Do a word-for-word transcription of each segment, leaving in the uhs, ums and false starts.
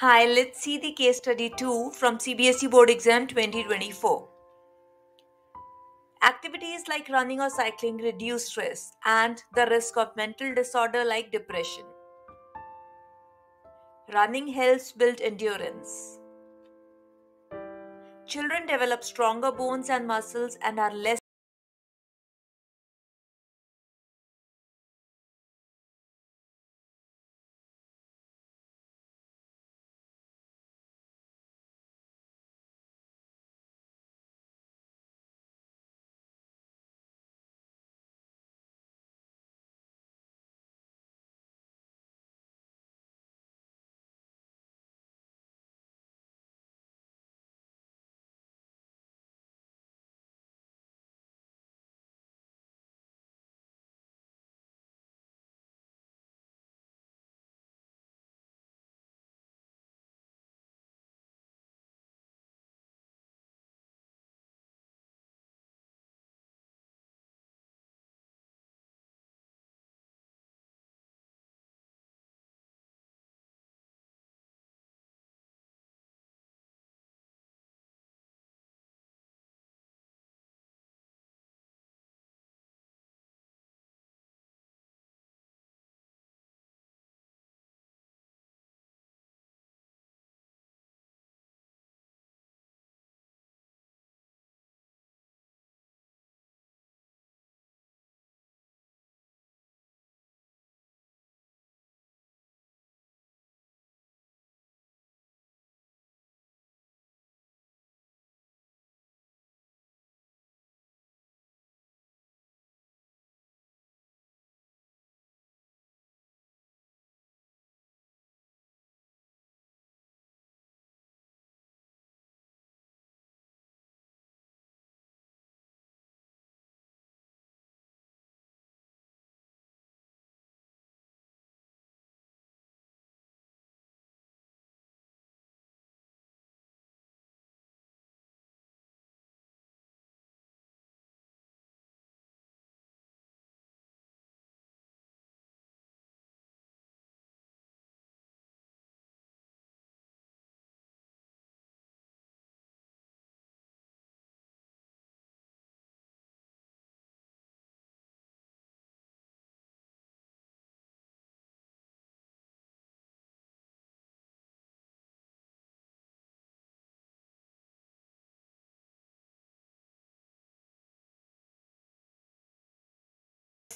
Hi, let's see the case study two from C B S E Board Exam twenty twenty-four. Activities like running or cycling reduce stress and the risk of mental disorder like depression. Running helps build endurance. Children develop stronger bones and muscles and are less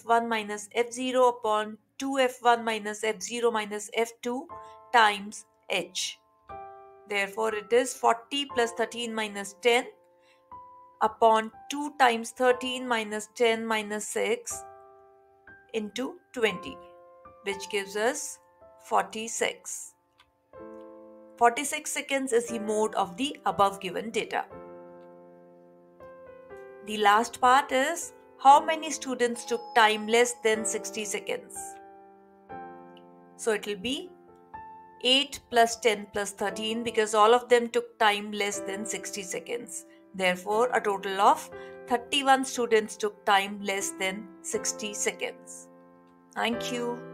one minus f zero upon two f one minus f zero minus f two times h. Therefore, it is forty plus thirteen minus ten upon two times thirteen minus ten minus six into twenty, which gives us forty-six. forty-six seconds is the mode of the above given data. The last part is how many students took time less than sixty seconds? So it will be eight plus ten plus thirteen, because all of them took time less than sixty seconds. Therefore, a total of thirty-one students took time less than sixty seconds. Thank you.